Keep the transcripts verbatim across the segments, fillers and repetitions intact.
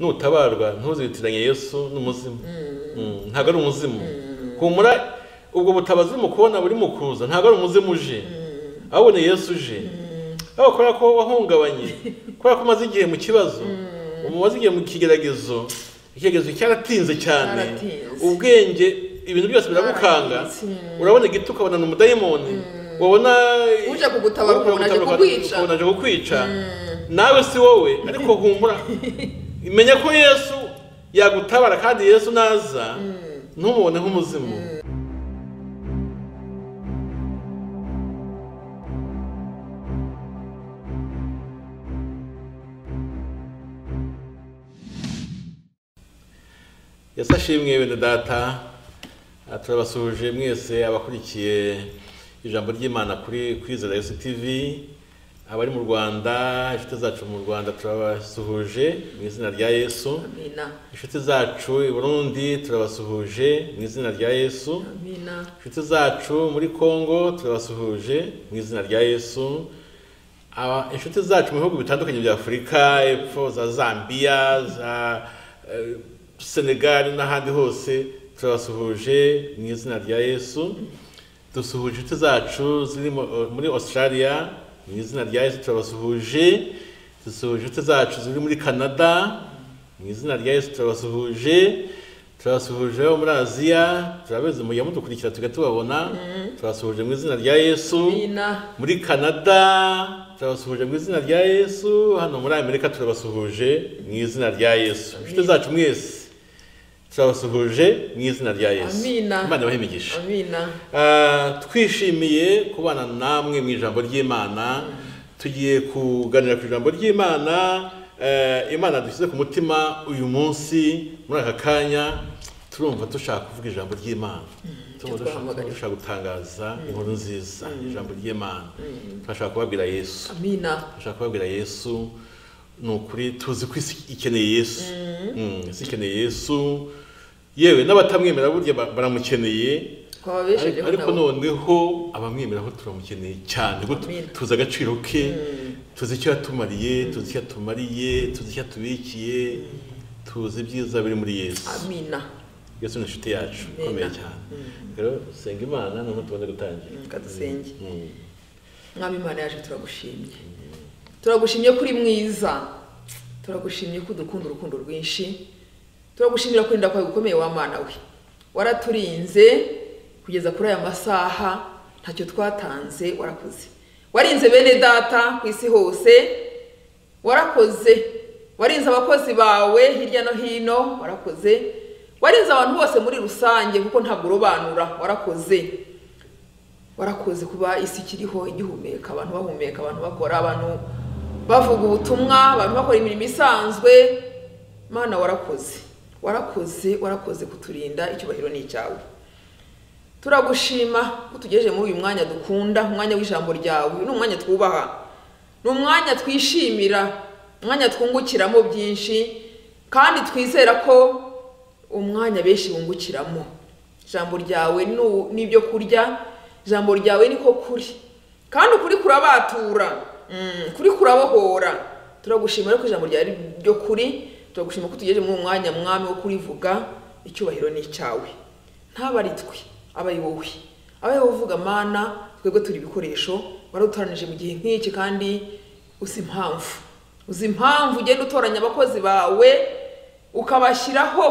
nutabarwa ntuzitiranye Yesu n'umuzimu ntago ari umuzimu kumura ubwo butabazi mukubona buri mukuza ntago ari umuzimu uje abone Yesu uje abakora ko wahungabanye kwa kumaze igihe mu kibazo umubazi igihe mu kigeragezo ikigeragezo cyaratinze cyane ubwenge ibintu byose biragukanga urabona igituka ubona n'umudayimoni wabona uje kugutabara ubona je kukwica nawe si wowe ariko humura imenya ko Yesu yagutabara kandi Yesu naza ntumubone nk'umuzimu. Yesu ashimwe bene data turabasuje mwese abakurikiye ijambo ry'Imana kuri Kwizera Yesu T V. Abari mu Rwanda, inshuti zacu mu Rwanda turabasuhuje mu izina rya Yesu. Amina. Inshuti zacu i Burundi turabasuhuje mu izina rya Yesu. Amina. Inshuti zacu muri Kongo turabasuhuje mu izina rya Yesu. Aba inshuti zacu mu bihugu bitandukanye bya Afrika, epfo za Zambia, za uh, Senegal n'ahandi hose turabasuhuje mu izina rya Yesu. Dusuhuje inshuti zacu ziri muri Australia. Mu izina rya Yesu turabasuhuje, dusuhuje inshuti zacu ziri muri Canada, mu izina rya Yesu turabasuhuje, turabasuhuje bo muri Aziya, turabeze mu yamudukurikira tugatubabona, turabasuhuje mu izina rya Yesu, muri Canada, turabasuhuje mu izina rya Yesu, hano muri Amerika turabasuhuje mu izina rya Yesu. Inshuti zacu mwese turabasuhuje mu izina rya Yesu. Amina. Imana ibahimigishe. Amina. Ah twishimiye kubana namwe mu ijambo ry'Imana. Tugiye kuganira ku ijambo ry'Imana. Eh Imana dushyize ku mutima uyu munsi muri aka kanya turumva dushaka kuvuga ijambo ry'Imana. Turashaka gutangaza inkuru nziza ijambo ry'Imana. Turashaka kubabwira Yesu. Amina. Turashaka kubabwira Yesu. Nukuri tuzi ko ikeneye Yesu. Mm, ikeneye Yesu. Yewe n'abatamwemera burya baramukeneye ariko noneho abamwemera ko turamukeneye cyane tuzi agaciro ke tuzi icyo yatumariye tuzi icyo yatumariye tuzi icyo yatubikiye tuzi ibyiza biri muri Yesu. Amina. Yesu ni inshuti yacu ikomeye cyane rero senga Imana n'umuntu tubone gutangira kadusenge mwami Imana yaje turagushimye turagushimye kuri mwiza turagushimye kudukunda urukundo rwinshi turagushimira kurinda kwawe gukomeye wa Mana we waraturinze kugeza kuri aya masaha ntacyo twatanze warakoze warinze bene data ku isi hose warakoze warinze abakozi bawe hirya no hino warakoze warinze abantu bose muri rusange kuko ntabwo urobanura warakoze warakoze kuba isi kiriho igihumeka abantu bahumeka abantu bakora abantu bavuga ubutumwa abantu bakora imirimo isanzwe Mana warakoze warakoze warakoze kuturinda icyubahiro ni cyawe turagushima kutugeje muri uyu mwanya dukunda umwanya w'ijambo ryawe n'umwanya twubaha n'umwanya twishimira umwanya twungukiramo byinshi kandi twizera ko umwanya beshi wungukiramo ijambo ryawe n'ibyo kurya ijambo ryawe niko kuri kandi ukuri kurabatura kuri kurabohora turagushimira ko ijambo ryawe ryo kuri turagushimira ko tugeje mu mwanya mwami wo kurivuga icyubahiro ni cyawe ntabaritwe abayobowe abayovuga Mana twego turi bikoresho warutaranije mu gihe nk'iki kandi uzi impamvu uzi impamvu ugenda utoranya abakozi bawe ukabashiraho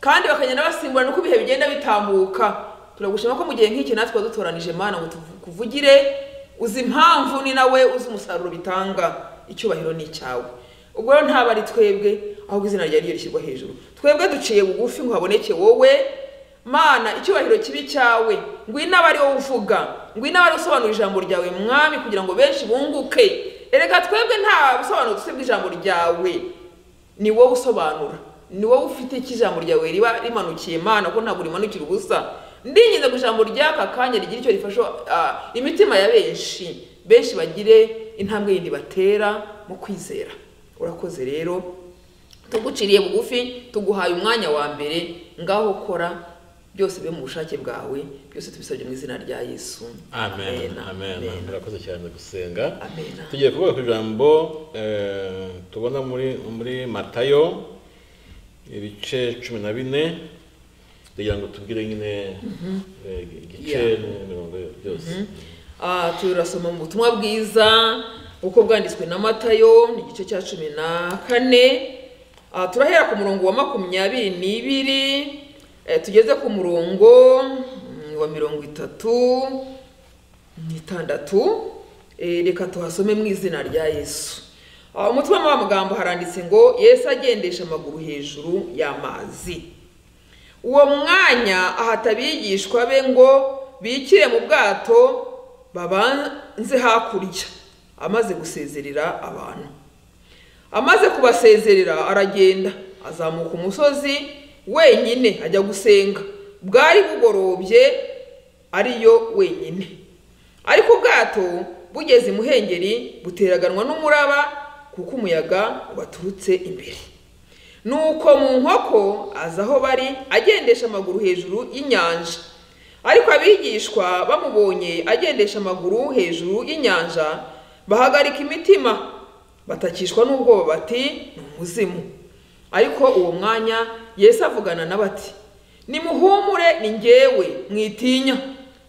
kandi bakanyana basimbura nuko bihe bigenda bitambuka turagushima ko mu gihe nk'iki natwe dutoranije Mana ngo tuvugire uzi impamvu ni nawe uzi umusaruro bitanga icyubahiro ni cyawe ubwo rero ntabari twebwe aho izina rya ryo rishyirwa hejuru twebwe duciye bugufi ngo haboneke wowe Mana icyubahiro kibi cyawe ngwina bari wo uvuga ngwina bari usobanura ijambo ryawe mwami kugira ngo benshi bunguke ereka twebwe nta busobanuro dusebwe ijambo ryawe ni wowe usobanura ni wowe ufite ikijambo ryawe riba rimanukiye Mana ko ntabwo rimanukira ubusa ndinyinze kujambo ryaka kanya rigira icyo rifasho imitima ya benshi benshi bagire intambwe yindi batera mu kwizera urakoze rero tuguciriye bugufi tuguhaye umwanya wa mbere ngaho kora byose be mu bushake bwawe byose tubisabye mu izina rya Yesu. Amen. Amen. Urakoze cyane gusenga. Amen. Tugiye kuvuga ku jambo eh tubona muri muri Matayo ibice cumi na bine kugira ngo tubwire nyine igice n'imirongo byose. Turasoma mu butumwa bwiza uko bwanditswe na Matayo n'igice cya cumi na kane, turahera ku murongo wa makumyabiri n'ibiri tugeze ku murongo wa mirongo itatu n'itandatu. Reka tuhasome mu izina rya Yesu. Umutwe w'amagambo haranditse ngo Yesu agendesha amaguru hejuru y'amazi. Uwo mwanya ahata abigishwa be ngo bikire mu bwato babanze hakurya, amaze gusezerera abantu. Amaze kubasezerera aragenda azamuka umusozi wenyine ajya gusenga. Bwari bugorobye ariyo wenyine, ariko ubwato bugeze imuhengeri buteraganwa n'umuraba kuko umuyaga waturutse imbere. Nuko mu nkoko azaho bari agendesha amaguru hejuru y'inyanja. Ariko abigishwa bamubonye agendesha amaguru hejuru y'inyanja bahagarika imitima, batakishwa n'ubwoba bati n'umuzimu. Ariko uwo mwanya Yesu avugana n'abati, nimuhumure ni njyewe mwitinya.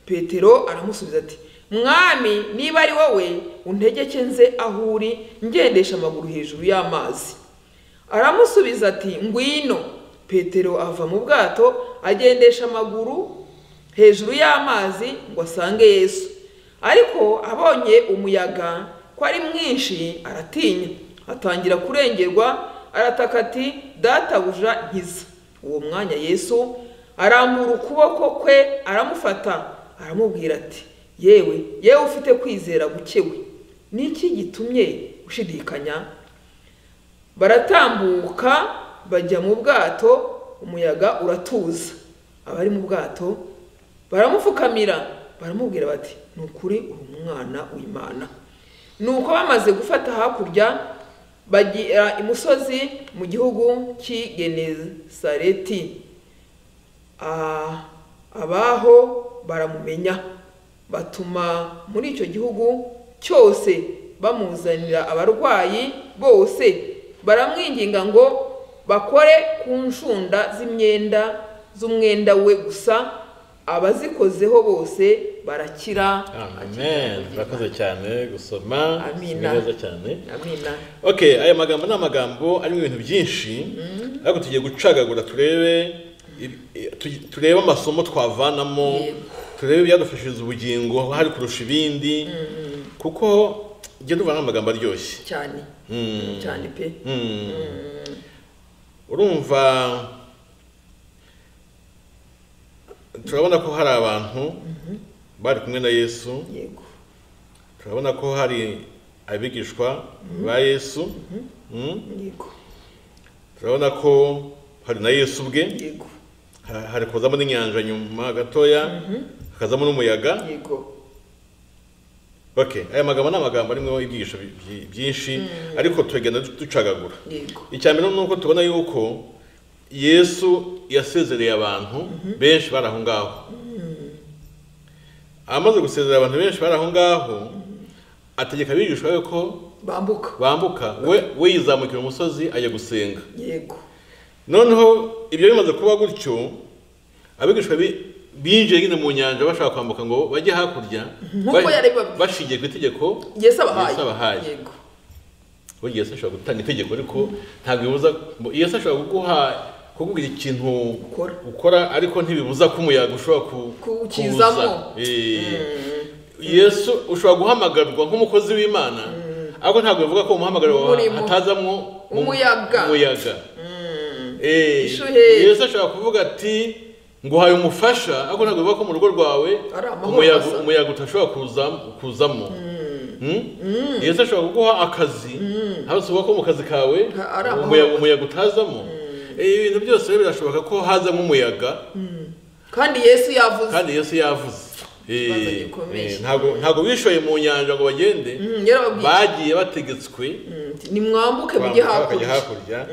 Petero aramusubiza ati, Mwami, niba ari wowe untegeke nze aho uri ngendesha amaguru hejuru y'amazi. Aramusubiza ati, ngwino. Petero ava mu bwato agendesha amaguru hejuru y'amazi ngo asange Yesu. Ariko abonye umuyaga ko ari mwinshi aratinya, atangira kurengerwa, arataka ati, databuja nkiza. Uwo mwanya Yesu arambura ukuboko kwe aramufata aramubwira ati, yewe yewe ufite kwizera gukewe, niki gitumye ushidikanya? Baratambuka bajya mu bwato, umuyaga uratuza. Abari mu bwato baramufukamira baramubwira bati, nukuri uri umwana w'Imana. Nuko bamaze gufata hakurya bagira imusozi mu gihugu cy'i Genesareti. Abaho baramumenya batuma muri icyo gihugu cyose bamuzanira abarwayi bose, baramwinginga ngo bakore ku nshunda z'imyenda z'umwenda we gusa, abazikozeho bose barakira. Amen. Barakoze cyane gusoma, neza cyane. Amina. Okay, aya magambo ni amagambo arimo ibintu byinshi, ariko tugiye gucagagura turebe turebe amasomo twavanamo, turebe byadufashije ubugingo hari kurusha ibindi, kuko je nduvana amagambo aryoshye cyane cyane pe. Urumva turabona ko hari abantu bari kumwe na Yesu, yego turabona ko hari abigishwa ba Yesu, yego turabona ko hari na Yesu ubwe, yego hari kuzamo n'inyanja nyuma gatoya akazamo n'umuyaga. Yego. Okay, aya magambo ni amagambo arimo ibyigisho byinshi, ariko tugenda ducagagura. Icyambere nuko tubona yuko Yesu yasezereye abantu benshi baraho ngaho. Amaze gusezerera abantu benshi baraho ngaho ategeka abigishwa be ko bambuka bambuka we we yizamukira umusozi ajya gusenga. Yego. Noneho ibyo bimaze kuba gutyo abigishwa bi binjye gine mu nyanja bashaka kwambuka ngo bajye hakurya bashingiye ku itegeko Yesu abahaye. Yego. Ngo Yesu ashobora gutanga itegeko ariko ntabwo bibuza, Yesu ashobora kuguha kugubira ikintu ukora ariko ntibibuza ko umuyaga ushobora kukizamo. Yesu ushobora guhamagarwa nk'umukozi w'Imana ariko ntabwo bivuga ko umuhamagaro wawe atazamwo umuyaga. Eh Yesu ashobora kuvuga ati, nguhaye umufasha ariko ntabwo bivuga ko mu rugo rwawe umuyaga utashobora kuzamo. Yesu ashobora kuguha akazi ntabwo bivuga ko mu kazi kawe umuyaga utazamo. Ibintu byose rero birashoboka ko hazamo umuyaga, kandi Yesu yavuze kandi Yesu yavuze ntabwo bishoye mu nyanja ngo bagende, bagiye bategetswe nimwambuke mujye hakurya.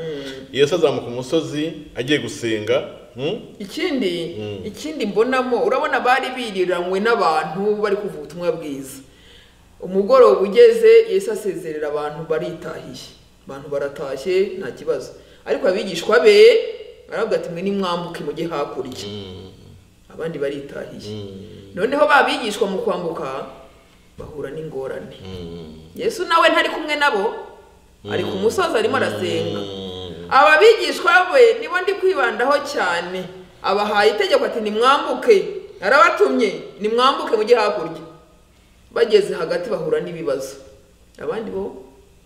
Yesu azamuka umusozi agiye gusenga. Ikindi ikindi mbonamo, urabona bari biriranywe n'abantu bari kuvuga ubutumwa bwiza. Umugoroba ugeze Yesu asezerera abantu baritahiye, abantu baratashye nta kibazo, ariko abigishwa be Naravuga ati mwe ni mwambuke mujye hakurya. Abandi baritahiye. Noneho babigishwa mu kwambuka bahura n'ingorane. Yesu nawe ntari kumwe nabo ari ku musozi arimo arasenga. Ababigishwa we nibo ndi kwibandaho cyane. Abahaye itegeko ati ni mwambuke. Narabatumye ni mwambuke mujye hakurya. Bageze hagati bahura n'ibibazo. Abandi bo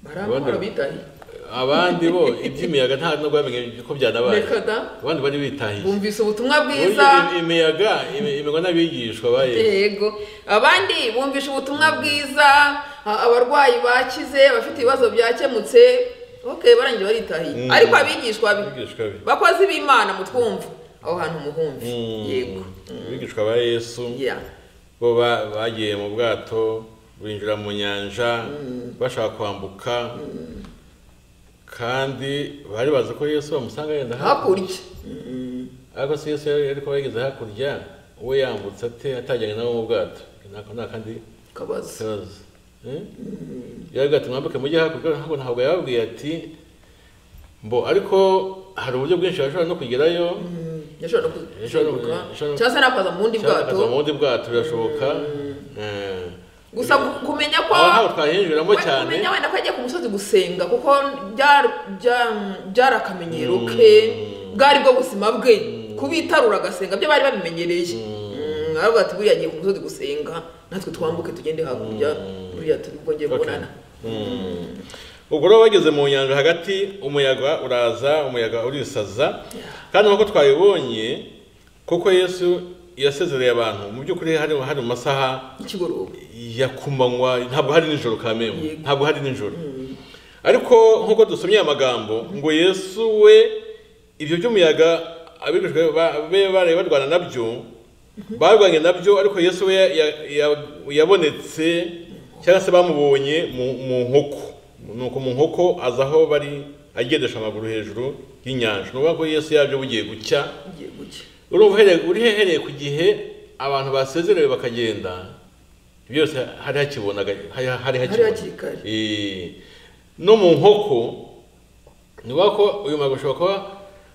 baramara bitahiye. Abandi bo ibyimiyaga nta no kwamenye ko byanabaye abandi bari bitahiye bumvise ubutumwa bwiza imiyaga imego nabigishwa baye yego abandi bumvise ubutumwa bwiza abarwayi bakize bafite ibibazo byakemutse okay barangiye baritahiye ariko abigishwa bakoze b'Imana mutwumva aho hantu muhumvi yego abigishwa ba Yesu bo bagiye mu bwato binjira mu nyanja bashaka kwambuka kandi bari bazi ko Yesu amusanga yenda hakurya ariko se Yesu yari ko yigeze hakurya we yambutse ate atajyanye nabo mu bwato nako nakandi kabaza eh yagato mwambuke mujye hakurya hako ntabwo yababwiye ati mbo ariko hari uburyo bwinshi ashobora no kugerayo yashobora no kugera cyase nakaza mu ndi bwato mu ndi bwato birashoboka gusa kumenya kwa aho twahinjiramo cyane kumenya wenda kwaje ku musozi gusenga kuko byarakamenyero ke bwari bwo gusima bwe kubitarura gasenga byo bari babimenyereye aravuga ati buriya ngiye ku musozi gusenga natwe twambuke tugende hakurya buriya turibwongeye kubonana ubwo rero bageze mu nyanja hagati umuyaga uraza umuyaga urisaza kandi nako twayibonye kuko Yesu yasezereye abantu mu byukuri hari hari masaha ikigoroba yakumanywa ntabwo hari nijoro kamemo ntabwo hari nijoro ariko nkuko dusomye amagambo ngo Yesu we ibyo by'umuyaga abigishwe bare badwana nabyo barwanye nabyo ariko Yesu we yabonetse cyangwa se bamubonye mu nkoko nuko mu nkoko azaho bari agendesha amaguru hejuru y'inyanja nuba ko Yesu yaje bugiye gucya uruhereye urihereye ku gihe abantu basezerewe bakagenda byose hari hakibonaga hari hakikari eh no mu nkoko nubako uyu magushoka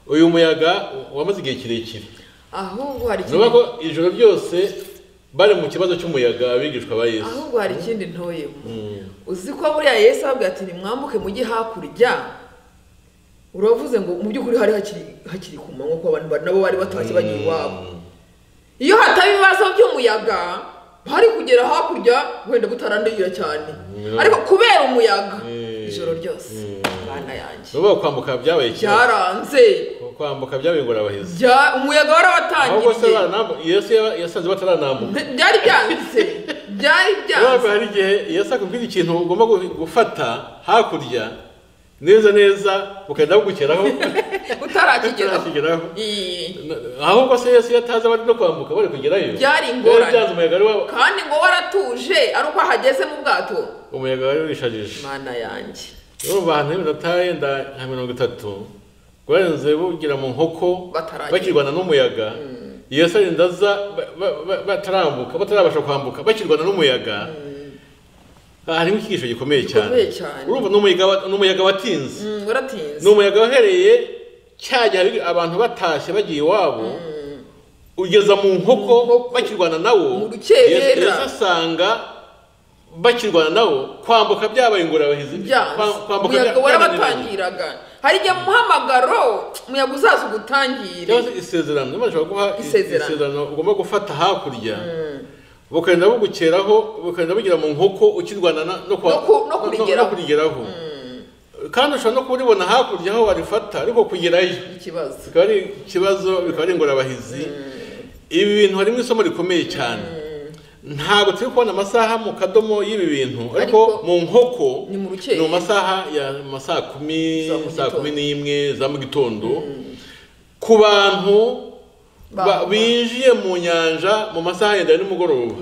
uyu muyaga wamaze igihe kirekire ahubwo hari nubako ijoro byose bari mu kibazo cy'umuyaga abigishwa ba Yesu ahubwo hari ikindi ntoye uziko buriya Yesu ababwira ati nimwambuke mujye hakurya uravuze ngo mu byukuri hari hakiri hakiri kumanywa ko abantu nabo bari batashye bagiye wabo iyo hatabibazo by'umuyaga bari kugera hakurya wenda butaranduye cyane ariko kubera umuyaga ijoro ryose bana yanjye baba kwambuka byabaye cyaranze kwambuka byabaye ngo rabahize ya umuyaga warabatangiye ahubwo se baranambuka Yesu yasanze bataranambuka byari byanze byari byanze baba hari gihe Yesu akubwira ikintu ugomba gufata hakurya neza neza ukenda kugeraho utarageraho ahubwo se Yesu yataza bari no kwambuka bari kugerayo byari ingorane kandi ngo waratuje ari uko hageze mu bwato umuyaga wari urishajije Mana yanjye bo bantu batayenda nka mirongo itatu gwarenze bugira mu nkoko bakirwana n'umuyaga Yesu ndaza batarambuka batarabasha kwambuka bakirwana n'umuyaga hari ikigisho gikomeye cyane urumva n'umuyaga n'umuyaga watinze waratinze n'umuyaga wahereye cyajya abantu batashye bagiye wabo ugeza mu nkoko bakirwana nawo yasasanga bakirwana nawo kwambuka byabaye ingora bahize kwambuka umuyaga warabatangiraga hari igihe mu muhamagaro umuyaga uzaza gutangire isezerano n'amashaka guha isezerano ugomba gufata hakurya bukenda bugukeraho bukenda bugira mu nkoko ukirwana no kurigeraho kandi ushobora no kuribona hakurya aho warifata ariko kugerayo ikibazo ari ikibazo bikaba ari ingorabahizi ibi bintu harimo isomo rikomeye cyane ntabwo turi kubona amasaha mu kadomo y'ibi bintu ariko mu nkoko ni mu masaha ya masaha kumi saa kumi n'imwe za mu gitondo ku bantu binjiye mu nyanja mu masaha yenda n'umugoroba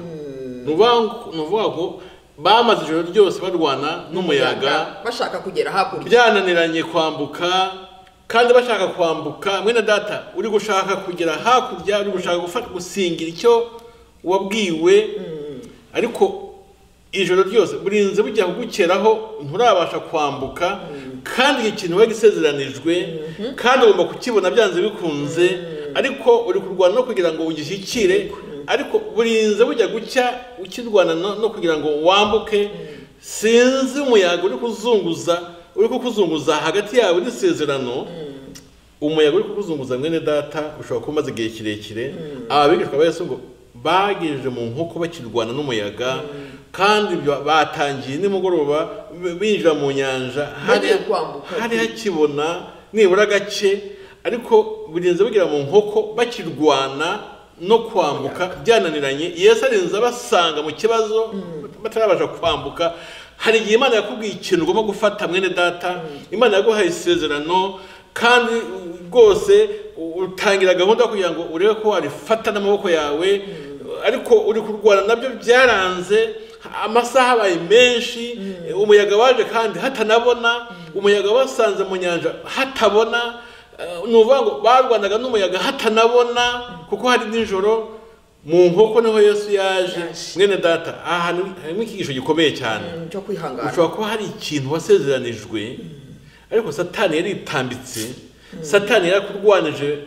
nuvuga ngo bamaze ijoro ryose barwana n'umuyaga bashaka kugera hakurya byananiranye kwambuka kandi bashaka kwambuka mwene data uri gushaka kugera hakurya uri gushaka gusingira icyo wabwiwe ariko ijoro ryose burinze bujya kugukeraho nturabasha kwambuka kandi ikintu we gisezeranijwe kandi ugomba kukibona byanze bikunze ariko uri kurwana no kugira ngo ugishyikire ariko burinze bujya gucya ukirwana no kugira ngo wambuke sinzi umuyaga uri kuzunguza uri kukuzunguza hagati yawe n'isezerano umuyaga uri kukuzunguza mwene data ushobora kumaze igihe kirekire ababigishwa ba Yesu ngo bagije mu nkoko bakirwana n'umuyaga kandi batangiye nimugoroba binjira mu nyanja hari hakibona nibura gace ariko birenze bigira mu nkoko bakirwana no kwambuka byananiranye Yesu arenze abasanga mu kibazo batarabasha kwambuka hari igihe Imana yakubwiye ikintu ugomba gufata mwene data Imana yaguhaye isezerano kandi rwose utangira gahunda kugira ngo urebe ko warifata n'amaboko yawe ariko uri kurwana nabyo byaranze amasaha bayi menshi umuyaga waje kandi hatanabona umuyaga wasanze mu nyanja hatabona nuvuga ngo barwanaga n'umuyaga hatanabona kuko hari n'ijoro mu nkoko niho Yesu yaje mwene data aha ni ikigisho gikomeye cyane cyo kwihangana ushobora kuba hari ikintu wasezeranijwe ariko satani yari itambitse satani yarakurwanije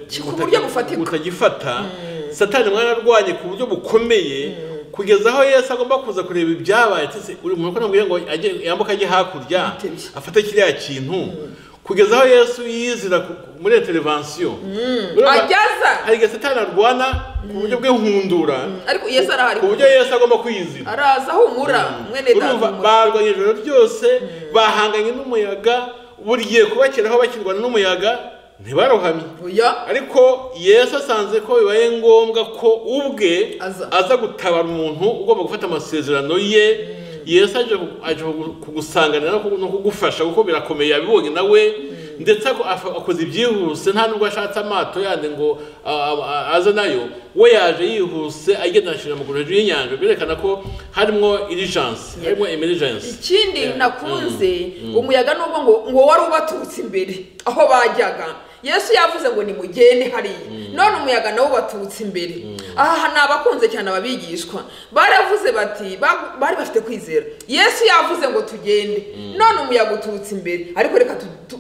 utagifata satani mwararwanye ku buryo bukomeye kugeza aho Yesu agomba kuza kureba ibyabaye tse uri mu kona ngo ajye yambuka ajye hakurya afata kiriya kintu kugeza aho Yesu yizira muri intervention ageza ariko satani arwana ku buryo bw'ihundura ariko Yesu arahari ku buryo Yesu agomba kwizira araza humura mwene data barwanye ijoro byose bahanganye n'umuyaga buriye kubakira aho bakirwana n'umuyaga ntibarohamye ariko Yesu asanze ko bibaye ngombwa ko ubwe aza gutabara umuntu ugomba gufata amasezerano ye Yesu aje kugusanganira no kugufasha kuko birakomeye abibonye nawe ndetse akoze ibyihuse nta nubwo ashatse amato yandi ngo aze nayo we yaje yihuse agenda ashira mu gureje y'inyanja birekana ko harimo diligence harimo emergence ikindi nakunze umuyaga nubwo ngo ngo wari ubatutse imbere aho bajyaga Yesu yavuze ngo nimugende hariya none umuyaga nawo batutse imbere aha nabakunze cyane ababigishwa baravuze bati bari bafite kwizera Yesu yavuze ngo tugende none umuyaga ututse imbere ariko reka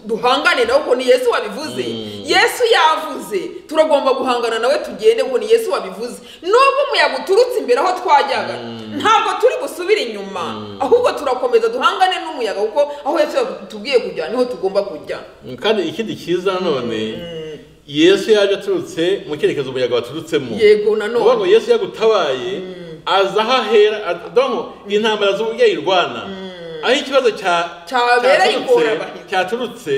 duhangane nawo ko ni Yesu wabivuze Yesu yavuze turagomba guhangana nawe tugende ngo ni Yesu wabivuze nubwo umuyaga uturutse imbere aho twajyaga ntabwo turi gusubira inyuma ahubwo turakomeza duhangane n'umuyaga kuko aho Yesu yatubwiye kujya niho tugomba kujya kandi ikindi cyiza none Yesu yaje aturutse mu cyerekezo umuyaga waturutsemo yego nanone ubwo ngo Yesu yagutabaye aza ahahera domo intambara z'ubuyirwana aho ikibazo cya cyabera igoraba cyaturutse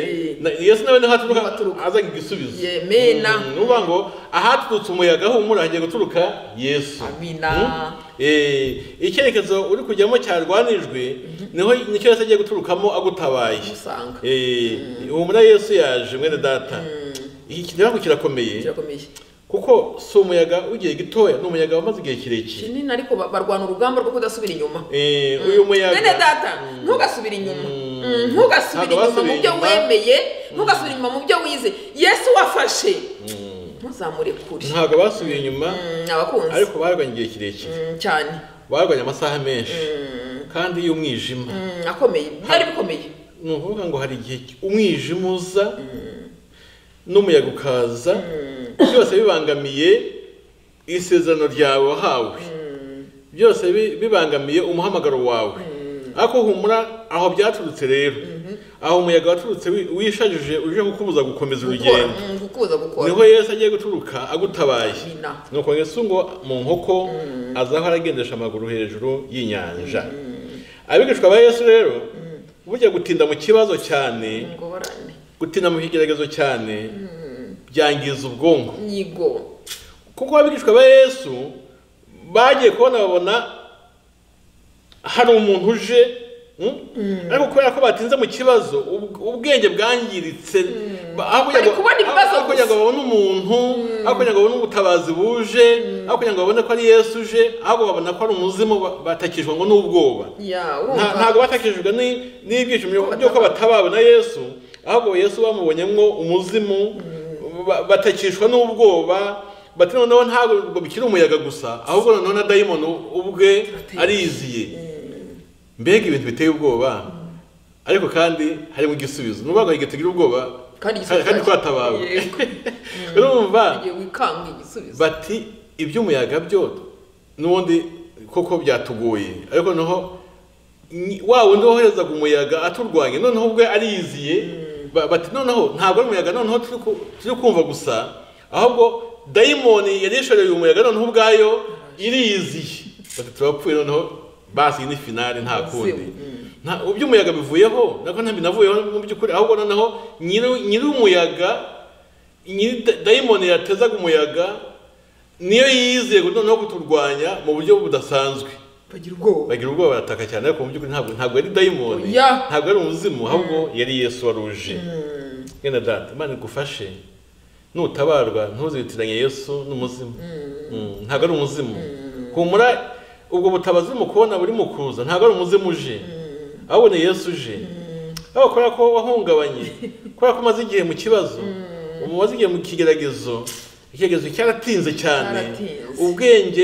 Yesu nawe naho aturuka aza igisubizo yemena ubwo ngo ahaturutse umuyaga humura hagiye guturuka Yesu amina eh icyerekezo uri kujyamo cyarwanijwe niho nicyo Yesu agiye guturukamo agutabaye eh humura Yesu yaje mwene data iki nako kirakomeye kuko so umuyaga ugiye gitoya no umuyaga wamaze igihe kirekire kinini ariko barwana urugamba rwo kudasubira inyuma eh uyu muyaga nene data ntugasubira inyuma ntugasubira inyuma mu byo wemeye ntugasubira inyuma mu byo wize Yesu wafashe ntuzamure kuri ntago basubiye inyuma abakunzi ariko barwanye igihe kirekire cyane barwanye amasaha menshi kandi y'umwijima akomeye byari bikomeye nuvuga ngo hari igihe umwijimuza n'umuyaga ukaza byose bibangamiye isezerano ryawe wahawe byose bibangamiye umuhamagaro wawe ariko humura aho byaturutse rero aho umuyaga waturutse wishajije uje kukubuza gukomeza urugendo niho Yesu agiye guturuka agutabaye nuko Yesu ngo mu nkoko azaho aragendesha amaguru hejuru y'inyanja abigishwa ba Yesu rero burya gutinda mu kibazo cyane gutinda mu kigeragezo cyane byangiza ubwonko yego kuko abigishwa ba Yesu bagiye kubona babona hari umuntu uje ariko kubera ko batinze mu kibazo ubwenge bwangiritse kugira ngo babone umuntu kugira ngo babone ubutabazi buje kugira ngo babone ko ari Yesu uje ahubwo babona ko ari umuzimu batakijwe ngo n'ubwoba ntabwo batakijwe n'ibyishimo by'uko batababona Yesu ahubwo Yesu bamubonyemo umuzimu batakishwa n'ubwoba bati noneho ntabwo bikiri umuyaga gusa ahubwo noneho na daimon ubwe ariziye mbega ibintu biteye ubwoba ariko kandi hari mu gisubizo n'ubwo bagaye gitegira ubwoba kandi kandi kwatabawe urumva bati iby'umuyaga byo n'ubundi koko byatuguye ariko noho wawe ndohereza umuyaga aturwanye noneho ubwe ariziye bati noneho ntabwo umuyaga noneho turi kumva gusa ahubwo Daimoni yadishoreye umuyaga noneho ubwayo iriziye bati turapfuye noneho basi ni finale nta kundi nta ubyumuyaga bivuyeho nako ntambi navuyeho mu byukuri ahubwo noneho nyiri umuyaga nyiri Daimoni yatezaga umuyaga niyo yizeye noneho kuturwanya mu buryo budasanzwe bagira ubwoba bagira ubwoba barataka cyane ariko mu byukuri ntabwo ntabwo ari Daimoni ntabwo ari umuzimu ahubwo yari Yesu waruje ngenda data Imana igufashe nutabarwa ntuzitiranye Yesu n'umuzimu ntabwo ari umuzimu kumura ubwo butabazi mu kubona buri mukuza ntabwo ari umuzimu uje abone Yesu uje aho kora ko wahungabanye kora ko maze igihe mu kibazo umubaze igihe mu kigeragezo ikigezo cyaratinze cyane ubwenge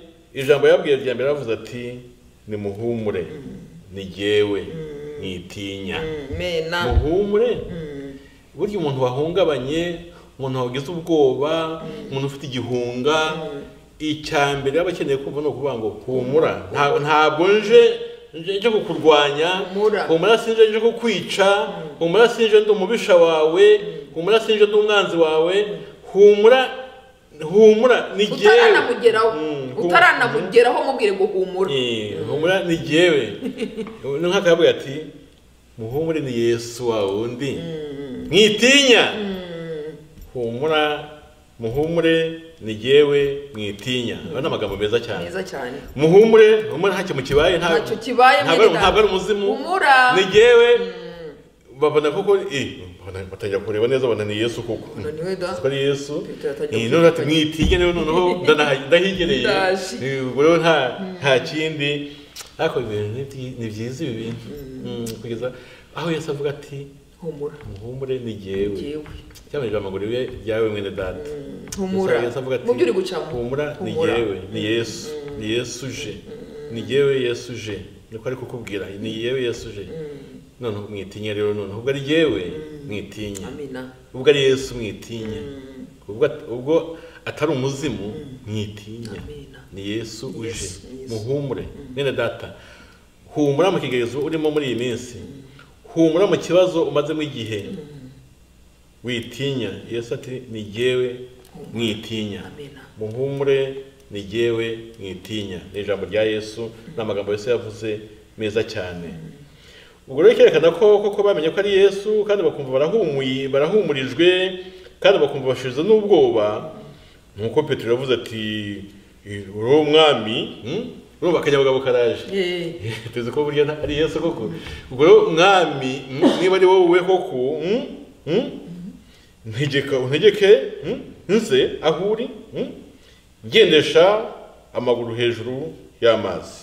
ijambo yabwiye ryambere avuze ati ni muhumure ni jewe nitinya muhumure buryo umuntu wahungabanye umuntu wagize ubwoba umuntu ufite igihunga icyambere abakeneye kumva no kubanga kumura ntabwo nje nje kukurwanya kumura sinje nje kukwica kumura sinje ndi umubisha wawe kumura sinje ndi umwanzi wawe humura humura ni jewe utaranamugeraho utaranamugeraho mubwire ngo humura eh humura ni jewe nkaka yavuye ati muhumure ni Yesu wawe undi mwitinya humura muhumure ni jewe mwitinya abana magambo meza cyane meza cyane muhumure umuri hake mu kibaye nta cyo kibaye ntabwo ari umuzimu ni jewe babona koko eh batajya kureba neza babona ni Yesu koko ari Yesu ino ati mwitinya rero noneho ndahigereye bwo nta nta kindi ako ni byiza ibi bintu kugeza aho Yesu avuga ati humura muhumure ni jewe cyamije amaguru yawe mwene data humura mu byo uri gucamo humura ni jewe ni Yesu ni Yesu je ni jewe Yesu je niko ari kukubwira ni jewe Yesu je none mwitinya rero none ubwo ari jewe mwitinya amina ubwo ari Yesu mwitinya ubwo ubwo atari umuzimu mwitinya ni Yesu uje muhumure mwene data humura mu kigezo urimo muri iyi minsi humura mu kibazo umaze mu gihe witinya Yesu ati ni jewe mwitinya muhumure ni jewe mwitinya ni ijambo rya Yesu n'amagambo Yesu yavuze meza cyane ubwo rero kerekana ko koko bamenye ko ari Yesu kandi bakumva barahumuye barahumurijwe kandi bakumva bashize n'ubwoba nkuko Petero yavuze ati uri umwami ubu bakanyabagabo karaje tuzi ko burya ari Yesu koko ubwo umwami niba ari wowe koko ntegeka untegeke nze ahuri ngendesha amaguru hejuru y'amazi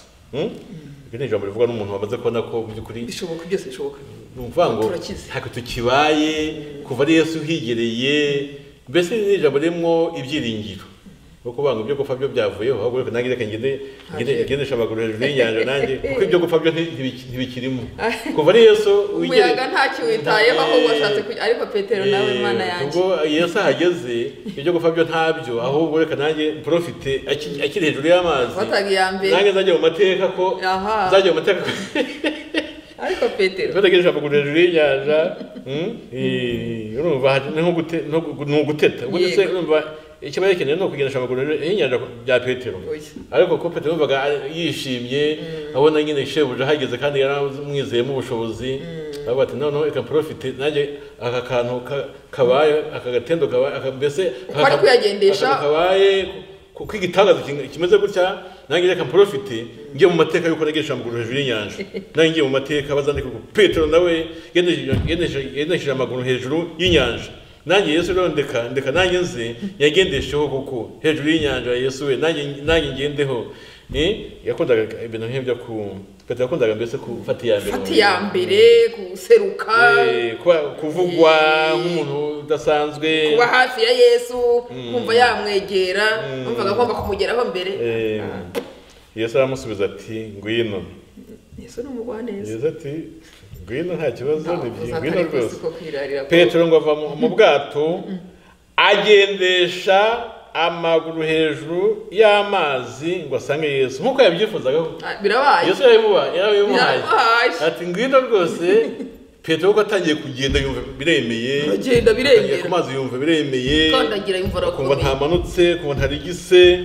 ibyo ni ijambo rivuga n'umuntu wamaze kubona ko mu by'ukuri bishoboka byose bishoboka ni ukuvuga ngo ntabwo tukibaye kuva ari Yesu uhigereye mbese ni ijambo ririmo ibyiringiro bwo kuvuga ngo ibyo gupfa byo byavuyeho ahubwo reka nange reka ngendesha amaguru hejuru y'inyanja nanjye kuko ibyo gupfa byo ntibikirimo kuva ari Yesu umuyaga ntacyo witayeho ahubwo washatse ariko Petero nawe Imana yanjye ubwo Yesu ahageze ibyo gupfa byo ntabyo ahubwo reka nange profite akiri hejuru y'amazi nange nzajya mu mateka ko nzajya mu mateka ariko Petero ngendesha amaguru hejuru y'inyanja urumva ni uguteta ubwo ndetse urumva ikibaye kene no kugendesha amaguru y'inyanja bya Petero ariko ko Petero bavuga yishimye abona nyine shebuje hageze kandi yaramwizeye mu bushobozi bavuga ati no no eka profit naje aka kantu kabaye aka gatendo kabaye aka mbese aka kuyagendesha kabaye kuko igitagazo kimeze gutya nange reka profit ngiye mu mateka yuko nagesha amaguru hejuru y'inyanja nange ngiye mu mateka bazande ko Petero nawe yeneje yeneje yeneje amaguru hejuru y'inyanja nange Yesu rero ndeka ndeka nange nze yagendesheho kuko hejuru y'inyanja Yesu we nange nange ngendeho eh yakundaga ibintu nk'ibyo ku Petero yakundaga mbese kufata iya mbere fata iya mbere guseruka eh kuvugwa nk'umuntu dasanzwe kuba hafi ya Yesu kumva yamwegera umvaga kwamba kumugeraho mbere eh Yesu aramusubiza ati ngwino Yesu n'umugwaneza Yesu ati ngwino nta kibazo n'ibyo ngwino rwose Petero ngo ava mu bwato agendesha amaguru hejuru y'amazi ngo asange Yesu nkuko yabyifuzaga birabaye Yesu yabivuga yabimuhaye ati ngwino rwose Petero ko atangiye kugenda yumva biremeye agenda biremeye ku mazi yumva biremeye kandagira yumva rakomeye ko ntamanutse ko ntarigise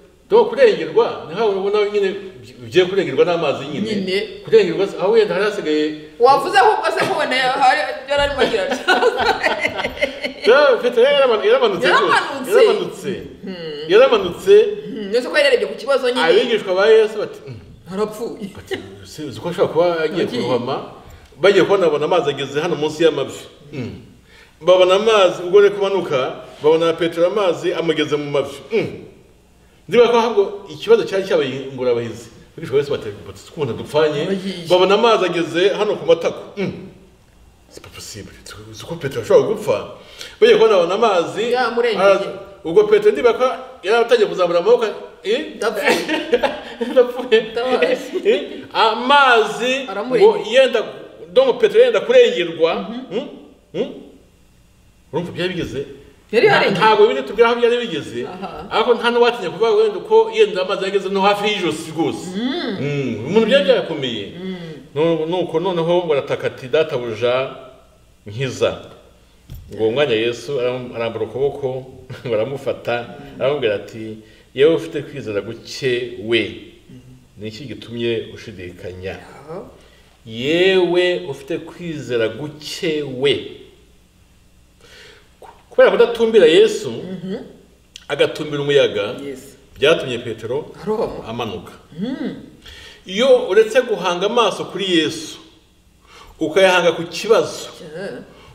do kurengerwa ni nkawe ubona nyine ugiye kurengerwa n'amazi nyine kurengerwa aho yenda harasigaye wavuze ko bwose kubona hari yarari magira do fete yaramanutse yaramanutse yaramanutse yaramanutse neze ko yarebye ku kibazo nyine abigishwa ba Yesu bati harapfuye se uko ashaka kuba agiye kurohama bagiye kubona abona amazi ageze hano munsi y'amavi babona amazi ubwo reka manuka babona Petero amazi amugeze mu mavi ndiba ko ahubwo ikibazo cyari cyabaye ngura abahizi bishwe wese batakubona dupfanye babona amazi ageze hano ku matako c'est pas possible uko Petero ashobora gupfa bagiye kubona abona amazi ubwo Petero ndiba ko yaratangiye kuzabura amaboko eh amazi ngo yenda donc Petero yenda kurengerwa urumva byabigeze yari yari ntago bine tubwira aho byari bigeze ariko nta n'uwatinya kuvuga wenda uko yenda amazi yageze no hafi y'ijosi rwose umuntu byakomeye nuko noneho barataka ati databuja nkiza ngo umwanya Yesu arambura ukuboko baramufata aramubwira ati yewe ufite kwizera guke we niki gitumye ushidikanya yewe ufite kwizera guke we kubera kudatumbira Yesu agatumbira umuyaga byatumye Petero amanuka iyo uretse guhanga amaso kuri Yesu ukayahanga ku kibazo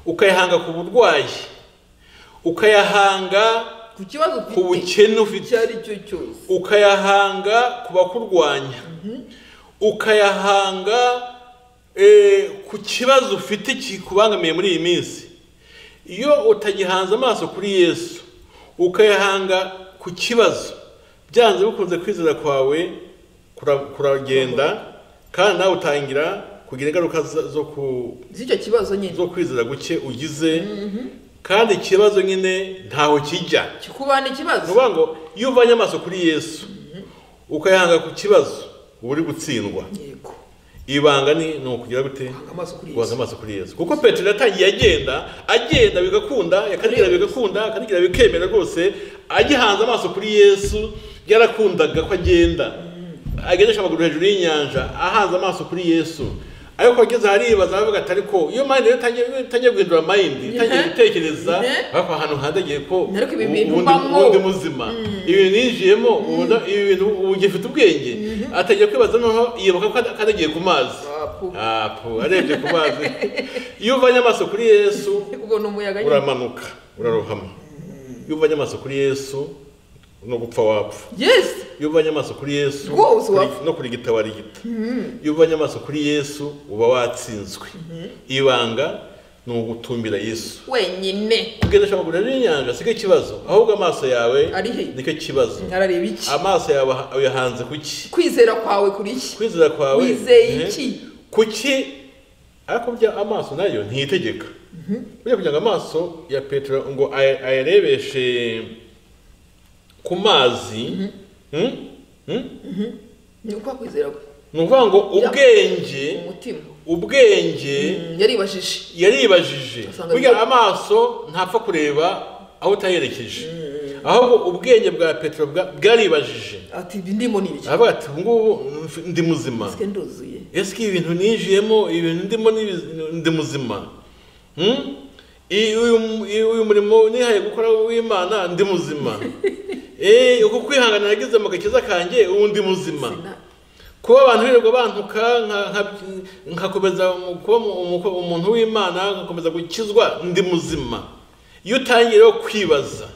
ukayahanga ku burwayi ukayahanga ku kibazo ku bukene ufite ukayahanga ku bakurwanya ukayahanga ku kibazo ufite kikubangamiye muri iyi minsi iyo utagihanze amaso kuri Yesu ukayahanga ku kibazo byanze bikunze kwizera kwawe kuragenda kandi nawe utangira kugira ingaruka zo ku z'icyo kibazo nyine zo kwizera guke ugize kandi ikibazo nyine ntaho kijya kikubana ikibazo nuvuga ngo iyo uvanye amaso kuri Yesu ukayahanga ku kibazo uri gutsindwa yego ibanga ni nukugira gute kwaza amaso kuri Yesu kuko Petero yatangiye agenda agenda bigakunda yakanigira bigakunda akanigira bikemera rwose agihanza amaso kuri Yesu yarakundaga ko agenda agendesha amaguru hejuru y'inyanja ahanza amaso kuri Yesu ariko ageze haribaza bavuga ati ariko iyo mind yatangiye guhindura mind yatangiye gutekereza ariko ahantu hadagiye ko ubundi muzima ibintu ninjiyemo ibintu ugifite ubwenge atangiye kwibaza noneho yibuka ko kadagiye ku mazi apu arebye ku mazi iyo uvanye amaso kuri Yesu uramanuka urarohama iyo uvanye amaso kuri Yesu no gupfa wapfa yes iyo uvanye amaso kuri Yesu no kurigita warigita iyo uvanye amaso kuri Yesu uba watsinzwe ibanga no gutumbira Yesu wenyine ugenda shaka gura n'inyanja sike kibazo ahubwo amaso yawe nike kibazo arareba iki amaso yawe uyahanze kuki kwizera kwawe kuri iki kwizera kwawe wizeye iki kuki ariko bya amaso nayo ntitegeka bya kugira amaso ya Petero ngo ayerebeshe ku mazi ni uko kwizera ko nuvuga ngo ubwenge umutima ubwenge yaribajije yaribajije kugira amaso ntapfa kureba aho tayerekeje aho ubwenge bwa Petro bwaribajije ati ndimo nibiki avuga ati ngo ndi muzima eske nduzuye eske ibintu nijiyemo ibintu ndimo ndi muzima uyu murimo nihaye gukora w'Imana ndi muzima eh uko kwihangana nagize amagakiza kanjye undi muzima kuba abantu birego bantuka nkakomeza umuntu w'Imana nkakomeza gukizwa ndi muzima iyo utangiye kwibaza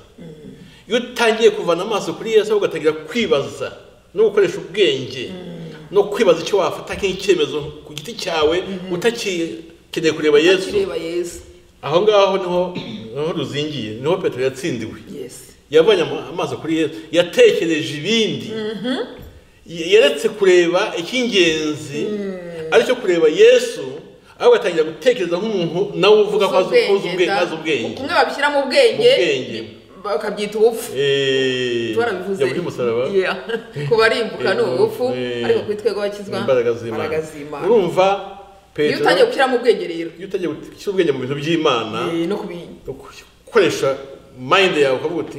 iyo utangiye kuvana amaso kuri Yesu ugatangira kwibaza no gukoresha ubwenge no kwibaza icyo wafata nk'icyemezo ku giti cyawe utakikeneye kureba Yesu aho ngaho niho ruzingiye niho Petero yatsindiwe yavanye amaso kuri Yesu yatekereje ibindi yeretse kureba ikingenzi aricyo kureba Yesu aho atangira gutekereza nk'umuntu nawe uvuga ko azukoze ubwenge azubwenge kumwe babishyira mu bwenge bakabyita ubufu eh twarabivuze yaburi musaraba kubarimbuka n'ubufu ariko kwitwego bakizwa imbaraga z'Imana urumva Petero iyo utangiye gushyira mu bwenge rero iyo utangiye gushyira ubwenge mu bintu by'Imana eh no kubikoresha mind yawe ukavuga uti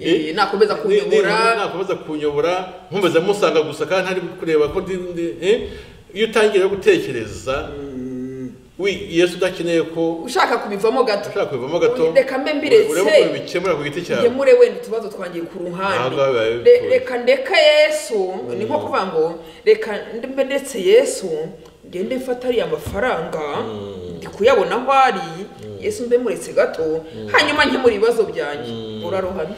eh nakomeza kunyobora nakomeza kunyobora nkomeza musanga gusa kandi hari kureba ko ndi eh iyo utangiye gutekereza oui Yesu dakeneye ko ushaka kubivamo gato ushaka kubivamo gato reka mbe mbiretse urebe ko bikemura ku giti cyawe yemure wende tubazo twangiye ku ruhande reka ndeka Yesu ni nko kuvuga ngo reka mbe ndetse Yesu ngende mfata ari amafaranga ndikuyabona hwari Yesu mbe muretse gato hanyuma nkemura ibibazo byanjye urarohana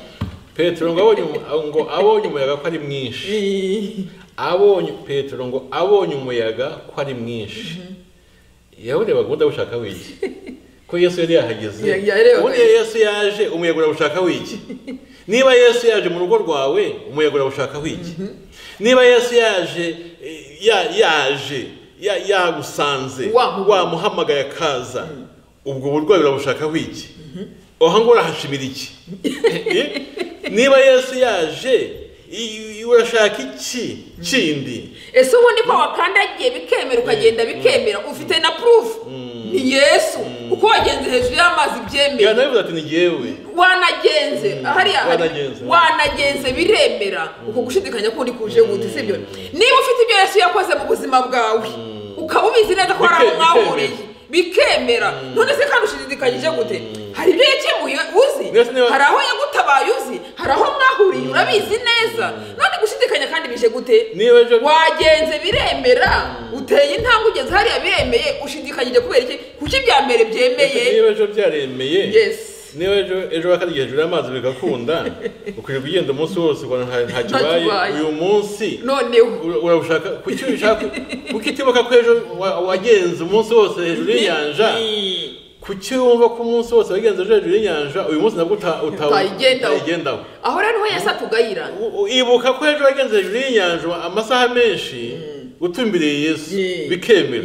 Petero ngo abonye ngo abonye umuyaga ko ari mwinshi abonye Petero ngo abonye umuyaga ko ari mwinshi yabure bagunda bushaka wiki ko Yesu yari yahageze ubu Yesu yaje umuyagura bushaka wiki niba Yesu yaje mu rugo rwawe umuyagura bushaka wiki niba Yesu yaje yaje yagusanze wa muhamagaye kaza ubwo burwayi burabushaka wiki oha ngo urahashimira iki niba Yesu yaje urashaka iki kindi ese ubundi ko wakandagiye bikemera ukagenda bikemera ufite na proof ni Yesu uko wagenze hejuru y'amazi byemera ya nabivuze ati ni yewe wanagenze hariya wanagenze biremera uko gushidikanya ko ndi kuje gute sibyo niba ufite ibyo Yesu yakoze mu buzima bwawe ukaba ubizi neza ko ari mwahureye bikemera none se kandi ushidikanyije gute hari ibyo yakemuye uzi hari aho yagutabaye uzi hari aho mwahuriye urabizi neza none gushidikanya kandi bije gute wagenze biremera uteye intambwe ugeze hariya biremeye ushidikanyije kubera iki kuki bya mbere byemeye niba ejo byaremeye niba ejo bakadigiye hejuru y'amazi bigakunda ukwiriye kugenda umunsi wose ubona ntakibaye uyu munsi noneho urashaka kuki ushaka ukitibuka ko ejo wagenze umunsi wose hejuru y'inyanja kuki wumva ko umunsi wose wagenze hejuru y'inyanja uyu munsi nabwo utayigendaho aho rero niho Yesu atugayira ibuka ko ejo wagenze hejuru y'inyanja amasaha menshi utumbiriye Yesu bikemera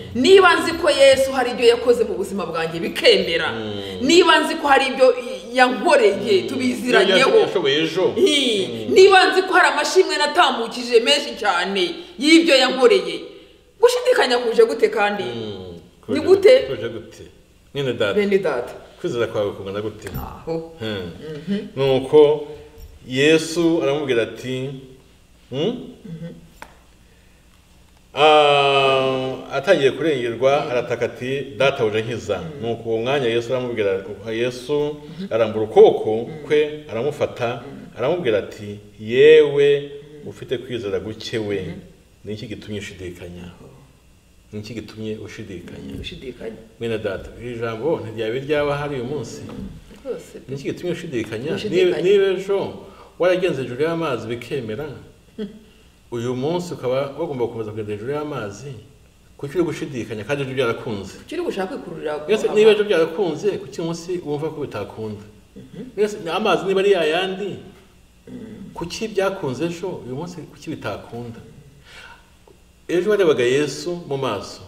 niba nzi ko Yesu hari ibyo yakoze mu buzima bwanjye bikemera niba nzi ko hari ibyo yankoreye tubiziranyeho niba nzi ko hari amashimwe natambukije menshi cyane y'ibyo yankoreye gushidikanya kuje gute kandi ni gute kuje gute nyine data bene data kwizera kwawe kungana gute aho nuko Yesu aramubwira ati ah atangiye kurengerwa arataka ati databuja nkiza nuko uwo mwanya Yesu aramubwira Yesu arambura ukuboko kwe aramufata aramubwira ati yewe ufite kwizera guke we n'iki gitumye ushidikanya n'iki gitumye ushidikanya ushidikanya mwene data iri jambo ntiyabe ryaba hari uyu munsi rwose n'iki gitumye ushidikanya nibejo waragenze juri y'amazi bikemera uyu munsi ukaba wagomba gukomeza kugenda juri y'amazi kuki uri gushidikanya kandi ibyo byarakunze kuki uri gushaka kwikururira yose niba ibyo byarakunze kuki munsi wumva ko bitakunda yose amazi niba ari yayandi kuki byakunze ejo uyu munsi kuki bitakunda ejo warebaga Yesu mu maso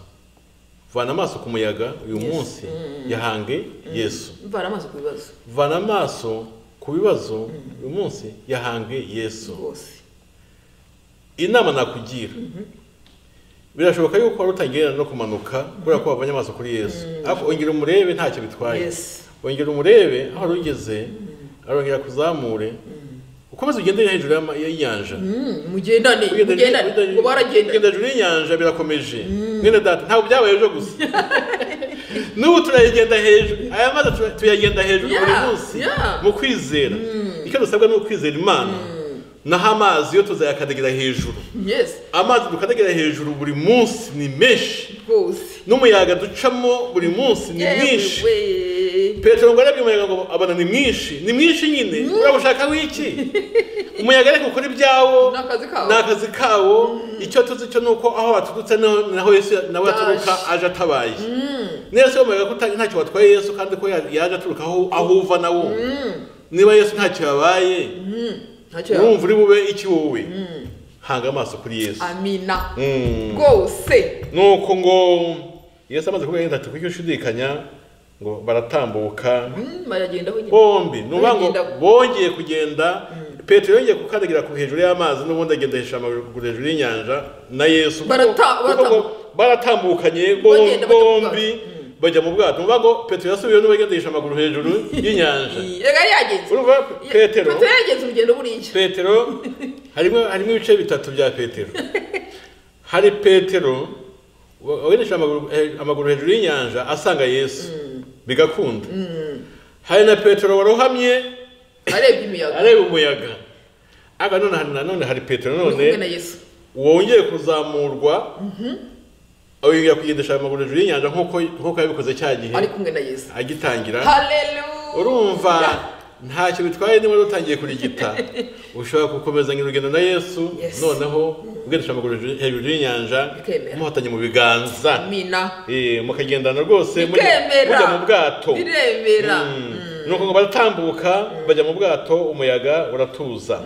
vana amaso ku muyaga uyu munsi yahange Yesu vana amaso ku bibazo vana amaso ku bibazo uyu munsi yahange Yesu inama nakugira birashoboka yuko ari utangira no kumanuka kubera ko babanye amaso kuri Yesu ariko ongera umurebe ntacyo bitwaye ongera umurebe aho rugeze arongera kuzamure ukomeza ugendera hejuru y'inyanja mugendane mugendane ubaragenda hejuru y'inyanja birakomeje mwene data ntabwo byabaye ejo gusa n'ubu turagenda hejuru aya mazi tuyagenda hejuru buri munsi mu kwizera icyo dusabwa ni ukwizera Imana naha amazi yo tuzayakadegera hejuru yes amazi dukadegera hejuru buri munsi ni meshi rwose n'umuyaga ducamo buri munsi ni mwinshi Petero ngo arabye umuyaga ngo abana ni mwinshi ni mwinshi nyine urabushaka wiki umuyaga ariko ukora ibyawo nakazi kawo nakazi kawo icyo tuzi cyo nuko aho batudutse naho Yesu nawe aturuka aje atabaye nese umuyaga kutanga ntacyo watwaye Yesu kandi ko yaje aturuka aho ahuva nawo niba Yesu ntacyo yabaye Numva uri bube iki wowe hanga amaso kuri Yesu amina gose nuko ngo Yesu amaze kubwira ati kuki ushidikanya ngo baratambuka bombi nuba ngo bongeye kugenda Petero yongeye kukadagira ku hejuru y'amazi n'ubundi agenda hesha amaguru kugura hejuru y'inyanja na Yesu baratambukanye bombi bajya mu bwato nuba ngo Petero yasubiye n'ubu agenda hesha amaguru hejuru y'inyanja yega yageze urumva Petero yageze urugendo burije Petero harimo harimo ibice bitatu bya Petero hari Petero agenesha amaguru hejuru y'inyanja asanga Yesu bigakunda hari na Petero warohamye arebye umuyaga areba umuyaga aga none hari nanone hari Petero none wongeye kuzamurwa awingira kugendesha amaguru hejuru y'inyanja nk'uko nk'uko yabikoze cya gihe ari kumwe na Yesu agitangira haleluya urumva ntacyo bitwaye niba utangiye kurigita ushobora gukomeza n'urugendo na Yesu noneho ugendesha amaguru hejuru y'inyanja muhatanye mu biganza eh mukagendana rwose mujya mu bwato biremera nuko ngo baratambuka bajya mu bwato umuyaga uratuza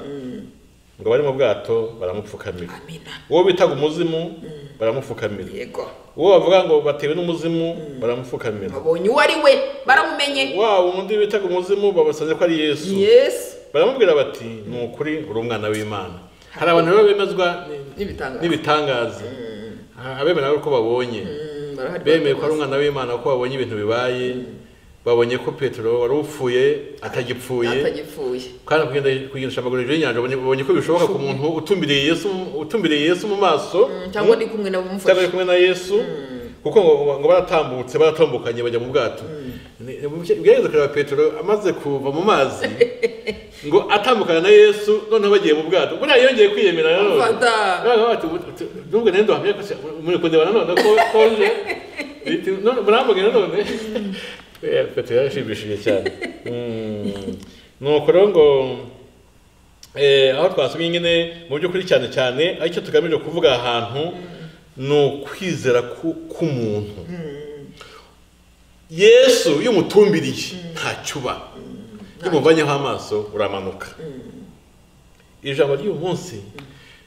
ngo bari mu bwato baramupfukamira uwo bitaga umuzimu baramupfukamira yego uwo bavuga ngo batewe n'umuzimu baramupfukamira babonye uwo ari we baramumenye wa undi bitaga umuzimu babasaze ko ari Yesu yes baramubwira bati n'ukuri uri umwana w'Imana hari abantu baba bemezwa n'ibitangaza abemera ko babonye bemeye ko ari umwana w'Imana ko babonye ibintu bibaye babonye ko Petero warupfuye atagipfuye atagipfuye kandi kugenda kugirisha amaguru y'inyanja babonye ko bishoboka ku muntu utumbiriye Yesu utumbiriye Yesu mu maso cyangwa ni kumwe na bumufasha cyangwa kumwe na Yesu kuko ngo baratambutse baratambukanye bajya mu bwato ubwigeze kuri Petero amaze kuva mu mazi ngo atambukana na Yesu noneho bagiye mu bwato buriya yongeye kwiyemera rero n'ubwo nende wahamye ko muri kundebana none ko konje bite none murambugene none Petero yarashimishije cyane nuko rero ngo aho twasubye nyine mu by'ukuri cyane cyane aricyo tugamije kuvuga ahantu ni ukwizera k'umuntu Yesu iyo umutumbiriye ntacyo uba iyo umuvanyeho amaso uramanuka ijambo ry'uyu munsi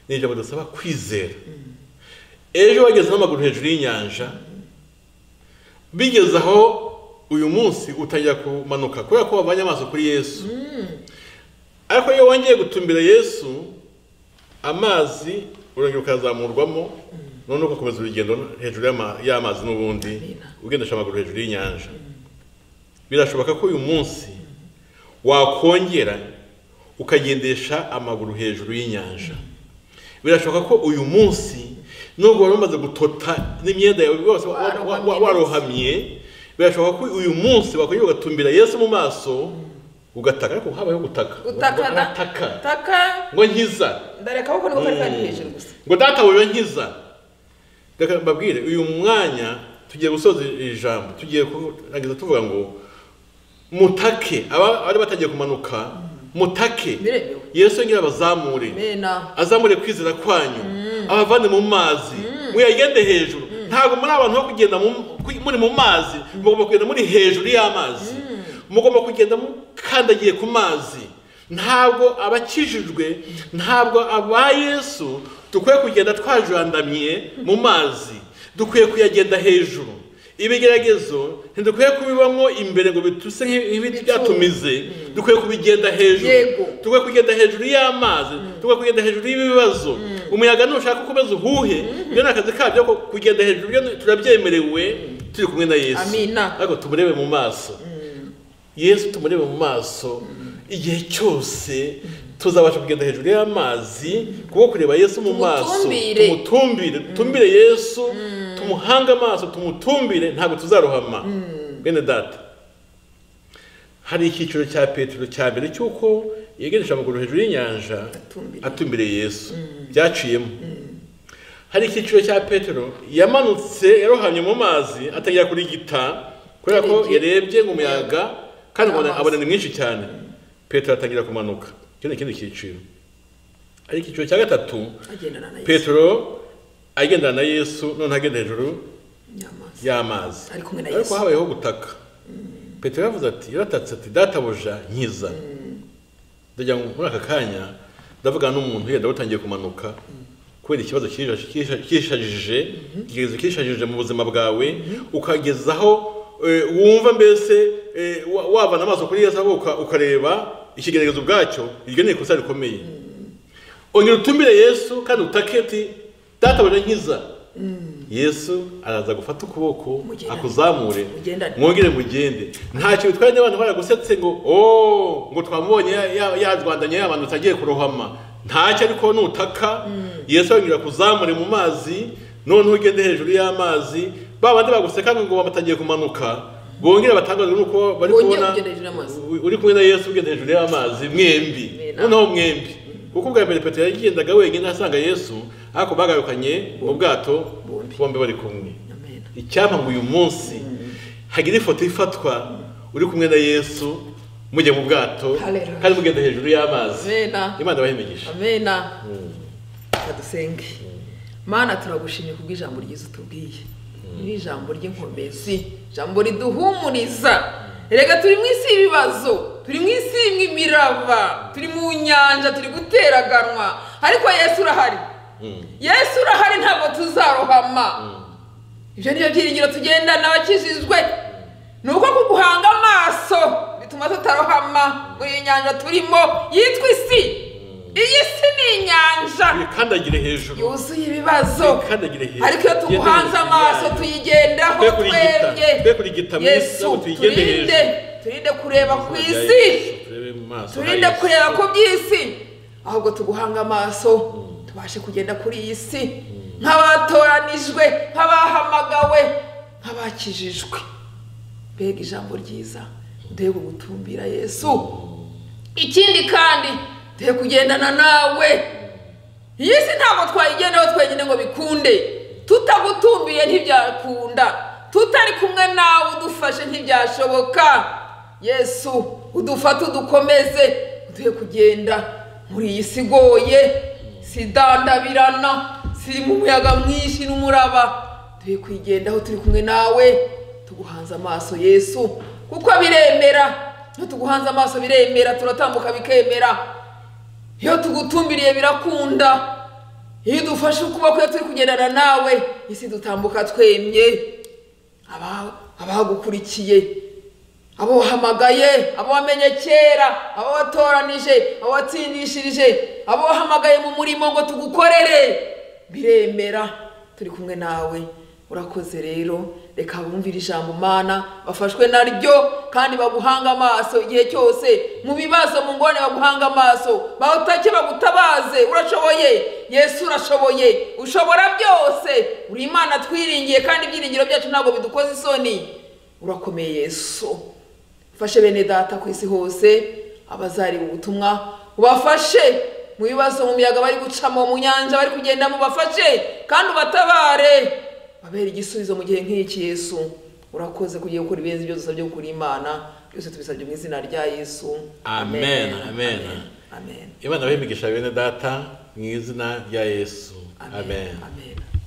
ni ijambo dusaba kwizera ejo bageze n'amaguru hejuru y'inyanja bigeze aho uyu munsi utangira kumanuka kubera ko bavanye amaso kuri Yesu ariko iyo wongeye gutumbira Yesu amazi urongera ukazamurwamo none ugakomeza urugendo hejuru y'amazi n'ubundi ugendesha amaguru hejuru y'inyanja birashoboka ko uyu munsi wakongera ukagendesha amaguru hejuru y'inyanja birashoboka ko uyu munsi nubwo wari umaze gutota n'imyenda yawe rwose warohamye birashoboka ko uyu munsi bakwiye ugatumbira Yesu mu maso ugataka ko habaye gutaka gutaka taka ngo nkiza ndareka kuko niko kari hejuru gusa ngo data wowe nkiza reka mbabwire uyu mwanya tugiye gusoza ijambo tugiye kurangiza tuvuga ngo mutake abari batagiye kumanuka mutake Yesu ngira bazamure azamure kwizera kwanyu abavane mu mazi muyagende hejuru ntago muri abantu ho kugenda muri mu mazi mugomba kugenda muri hejuru y'amazi mugomba kugenda mukandagiye ku mazi ntago abakijijwe ntago aba Yesu dukwiye kugenda twajandamiye mu mazi dukwiye kuyagenda hejuru ibigeragezo ndukwiye kubibamo imbere ngo bituse nk'ibiti byatumize dukwiye kubigenda hejuru dukwiye kugenda hejuru y'amazi dukwiye kugenda hejuru y'ibibazo umuyaga nushaka kukomeza uhuhe byo nakazi kabyo kugenda hejuru byo turabyemerewe turi kumwe na Yesu amina ariko tumurebe mu maso Yesu tumurebe mu maso igihe cyose tuzabasha kugenda hejuru y'amazi kuko kureba Yesu mu maso tumutumbire tumbire Yesu tumuhanga amaso tumutumbire ntabwo tuzarohama bene data hari icyiciro cya Petero cya mbere cyuko yegereje amaguru hejuru y'inyanja atumbire Yesu byaciyemo hari icyiciro cya Petero yamanutse yarohamye mu mazi atangira kurigita kubera ko yarebye nk'umuyaga kandi abona ni mwinshi cyane Petero atangira kumanuka cyo ni ikindi cyiciro ari icyiciro cya gatatu Petero agendana na Yesu none agenda hejuru y'amazi ariko habayeho gutaka Petero yavuze ati yaratatse ati databuja nkiza ndagira ngo muri aka kanya ndavugana n'umuntu yenda utangiye kumanuka kubera ikibazo kishajije ikibazo kishajije mu buzima bwawe ukagezaho wumva mbese wabana amaso kuri Yesu ukareba ikigeregezo ubwacyo iryo ni ikosa rikomeye ongera utumbire Yesu kandi utake ati Data bwana nkiza Yesu araza gufata ukuboko akuzamure mwongere mugende ntacyo bitwaye abantu baragusetse ngo oh ngo twamubonye yarwandanye abantu tagiye kurohama ntacyo ariko nutaka Yesu angira kuzamure mu mazi none ugende hejuru y'amazi babandi baguseka ngo batagiye kumanuka bongere batangazwe nuko bari kubona uri kumwe na Yesu ugende hejuru y'amazi mwembi noneho mwembi kuko bwa mbere Petero yagendaga wenyine asanga Yesu ako bagayukanye mu bwato bombe bari kumwe icyampa ngo uyu munsi hagira ifoto ifatwa uri kumwe na Yesu mujye mu bwato kandi mugenda hejuru y'amazi Imana ibahemeje amen kadusenge Mana turagushimye kubw'ijambo ryiza tubwiye ni ijambo ry'inkomezi ijambo riduhumuriza erega turi mu isi ibibazo turi mu isi imirava turi mu nyanja turi guteraganwa ariko Yesu urahari Yesu urahari ntabwo tuzarohama ibyo niyo byiringiro tugendana n'abakijijwe ni uko kuguhanga amaso bituma tutarohama muri iyi nyanja turimo yitwa isi iyi si ni inyanja ikandagire hejuru yuzuye ibibazo ariko iyo tuguhanze amaso tuyigendaho twebwe Yesu turinde turinde kureba ku isi turinde kureba ku by'isi ahubwo tuguhanga amaso tubashe kugenda kuri iyi si nk'abatoranijwe nk'abahamagawe nk'abakijijwe mbega ijambo ryiza duhe kugutumbira Yesu ikindi kandi duhe kugendana nawe iyi si ntabwo twayigendaho twenyine ngo bikunde tutagutumbiye ntibyakunda tutari kumwe nawe udufashe ntibyashoboka Yesu udufate udukomeze duhe kugenda muri iyi si igoye sidandabirana si mu muyaga mwinshi n'umuraba turi kwigendaho turi kumwe nawe tuguhanze amaso Yesu kuko biremera no tuguhanze amaso biremera turatambuka bikemera iyo tugutumbiriye birakunda iyo dufashe ukuboko turi kugendana nawe isi dutambuka twemye aba abagukurikiye abo wahamagaye abo wamenye kera abo watoranije abo watsindishirije abo wahamagaye mu murimo ngo tugukorere biremera turi kumwe nawe urakoze rero, reka bumvira ijambo Mana bafashwe naryo kandi baguhanga amaso igihe cyose mu bibazo mu ngone baguhanga amaso bautake bagutabaze. Urashoboye Yesu, urashoboye, ushobora byose, uri Imana twiringiye kandi ibyiringiro byacu ntabwo bidukoze isoni. Urakomeye Yesu, fashe bene data ku isi hose abazari ubutumwa ubafashe mu bibazo mu miyaga bari gucamo mu nyanja bari kugenda mu bafashe kandi ubatabare babera igisubizo mu gihe nk'iki. Yesu urakoze kugiye gukora ibirenze byo dusabye gukora Imana byose tubisabye mu izina rya Yesu. Amen amen amen. Imana bayimigisha bene data mu izina rya Yesu. Amen amen.